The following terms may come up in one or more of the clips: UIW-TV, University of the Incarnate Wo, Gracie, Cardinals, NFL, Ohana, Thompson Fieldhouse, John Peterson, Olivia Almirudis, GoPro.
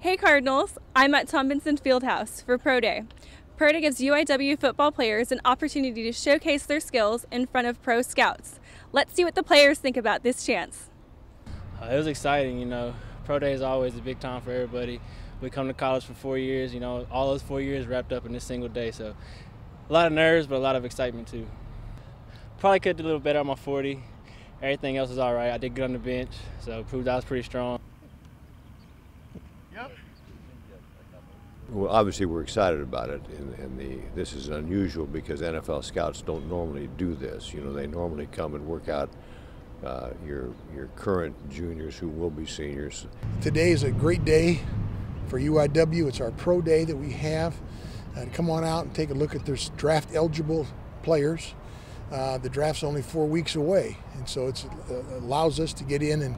Hey Cardinals, I'm at Thompson Fieldhouse for Pro Day. Pro Day gives UIW football players an opportunity to showcase their skills in front of pro scouts. Let's see what the players think about this chance. It was exciting, you know. Pro Day is always a big time for everybody. We come to college for 4 years, you know, all those 4 years wrapped up in this single day. So a lot of nerves, but a lot of excitement too. Probably could do a little better on my 40. Everything else is all right. I did good on the bench, so proved I was pretty strong. Well, obviously we're excited about it, and this is unusual because NFL scouts don't normally do this. You know, they normally come and work out your current juniors who will be seniors. Today is a great day for UIW. It's our pro day that we have. And come on out and take a look at their draft-eligible players. The draft's only 4 weeks away, and so it allows us to get in and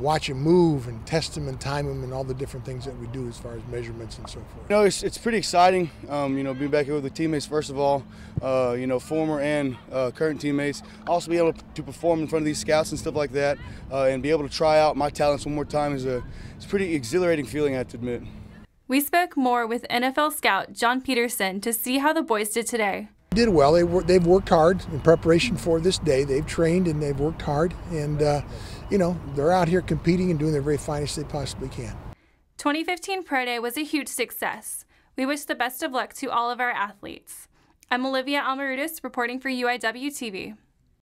watch them move and test them and time them and all the different things that we do as far as measurements and so forth. You know, it's pretty exciting, you know, being back here with the teammates, first of all, you know, former and current teammates. Also be able to perform in front of these scouts and stuff like that and be able to try out my talents one more time is a pretty exhilarating feeling, I have to admit. We spoke more with NFL scout John Peterson to see how the boys did today. Did well. They've worked hard in preparation for this day. They've trained and they've worked hard, and you know, they're out here competing and doing their very finest they possibly can. 2015 Pro Day was a huge success. We wish the best of luck to all of our athletes. I'm Olivia Almirudis reporting for UIW-TV.